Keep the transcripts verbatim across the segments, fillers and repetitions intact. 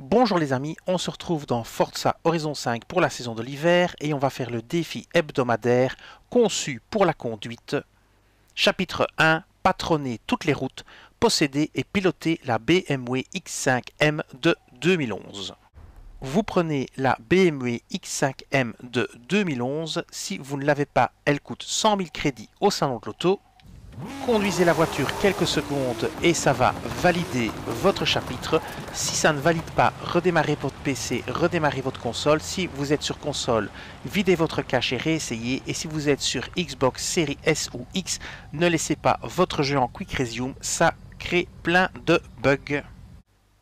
Bonjour les amis, on se retrouve dans Forza Horizon cinq pour la saison de l'hiver et on va faire le défi hebdomadaire conçu pour la conduite. Chapitre un, patronner toutes les routes, posséder et piloter la B M W X cinq M de deux mille onze. Vous prenez la B M W X cinq M de deux mille onze, si vous ne l'avez pas, elle coûte cent mille crédits au salon de l'auto. Conduisez la voiture quelques secondes et ça va valider votre chapitre. Si ça ne valide pas, redémarrez votre P C, redémarrez votre console. Si vous êtes sur console, videz votre cache et réessayez. Et si vous êtes sur Xbox Series S ou X, ne laissez pas votre jeu en Quick Resume, ça crée plein de bugs.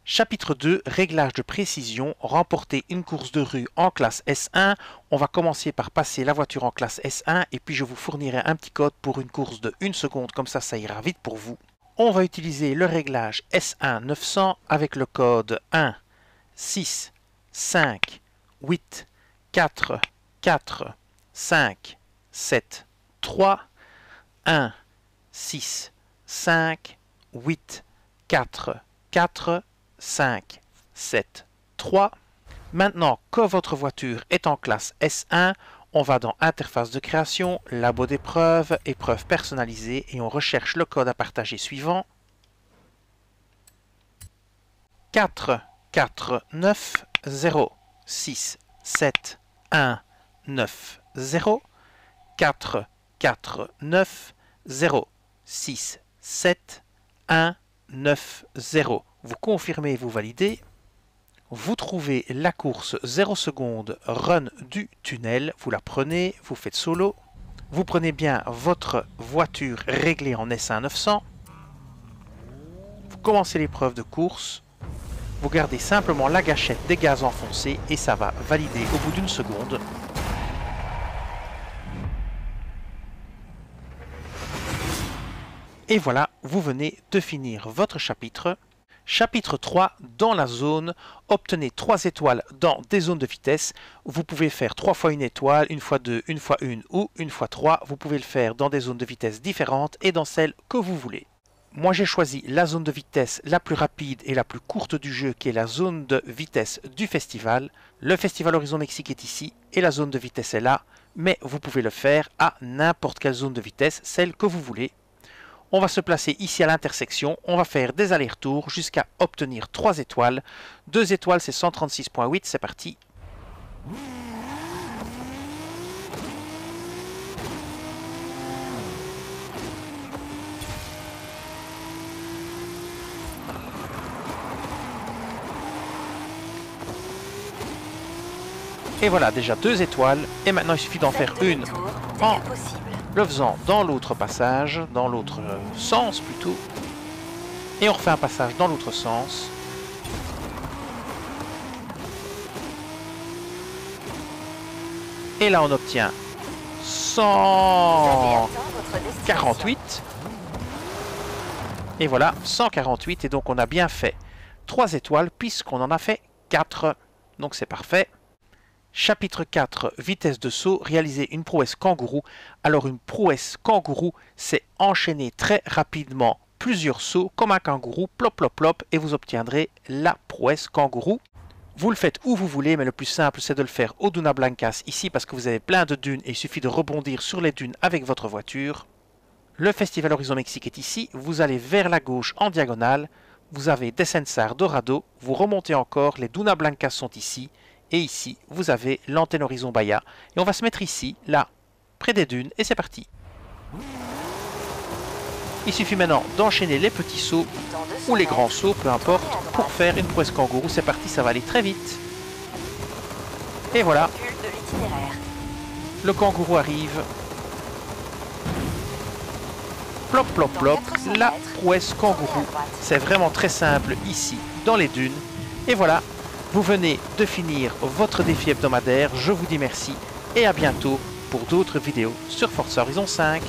Chapitre deux, réglage de précision, remporter une course de rue en classe S un. On va commencer par passer la voiture en classe S un et puis je vous fournirai un petit code pour une course de une seconde, comme ça, ça ira vite pour vous. On va utiliser le réglage S un neuf cents avec le code un, six, cinq, huit, quatre, quatre, cinq, sept, trois, un, six, cinq, huit, quatre, quatre, cinq, sept, trois. Maintenant que votre voiture est en classe S un, on va dans interface de création, labo d'épreuves, épreuves personnalisées et on recherche le code à partager suivant. quatre, quatre, neuf, zéro, six, sept, un, neuf, zéro. quatre, quatre, neuf, zéro, six, sept, un, neuf, zéro. Vous confirmez et vous validez. Vous trouvez la course zéro seconde run du tunnel. Vous la prenez, vous faites solo. Vous prenez bien votre voiture réglée en S un neuf cents. Vous commencez l'épreuve de course. Vous gardez simplement la gâchette des gaz enfoncés et ça va valider au bout d'une seconde. Et voilà, vous venez de finir votre chapitre. Chapitre trois, dans la zone, obtenez trois étoiles dans des zones de vitesse. Vous pouvez faire trois fois une étoile, une fois deux, une fois une ou une fois trois. Vous pouvez le faire dans des zones de vitesse différentes et dans celles que vous voulez. Moi j'ai choisi la zone de vitesse la plus rapide et la plus courte du jeu qui est la zone de vitesse du festival. Le festival Horizon Mexique est ici et la zone de vitesse est là. Mais vous pouvez le faire à n'importe quelle zone de vitesse, celle que vous voulez. On va se placer ici à l'intersection, on va faire des allers-retours jusqu'à obtenir trois étoiles. deux étoiles, c'est cent trente-six virgule huit, c'est parti. Et voilà, déjà deux étoiles, et maintenant il suffit d'en faire une en le faisant dans l'autre passage, dans l'autre sens plutôt. Et on refait un passage dans l'autre sens. Et là on obtient cent quarante-huit. Et voilà, cent quarante-huit. Et donc on a bien fait trois étoiles puisqu'on en a fait quatre. Donc c'est parfait. Chapitre quatre, vitesse de saut, réaliser une prouesse kangourou. Alors une prouesse kangourou, c'est enchaîner très rapidement plusieurs sauts comme un kangourou, plop plop plop, et vous obtiendrez la prouesse kangourou. Vous le faites où vous voulez, mais le plus simple c'est de le faire au Duna Blancas ici parce que vous avez plein de dunes et il suffit de rebondir sur les dunes avec votre voiture. Le festival Horizon Mexique est ici, vous allez vers la gauche en diagonale, vous avez Descensar Dorado, vous remontez encore, les Duna Blancas sont ici. Et ici, vous avez l'antenne horizon Baïa. Et on va se mettre ici, là, près des dunes. Et c'est parti. Il suffit maintenant d'enchaîner les petits sauts ou les grands sauts, peu importe, pour faire une prouesse kangourou. C'est parti, ça va aller très vite. Et voilà. Le kangourou arrive. Plop, plop, plop. La prouesse kangourou. C'est vraiment très simple ici, dans les dunes. Et voilà. Vous venez de finir votre défi hebdomadaire, je vous dis merci et à bientôt pour d'autres vidéos sur Forza Horizon cinq.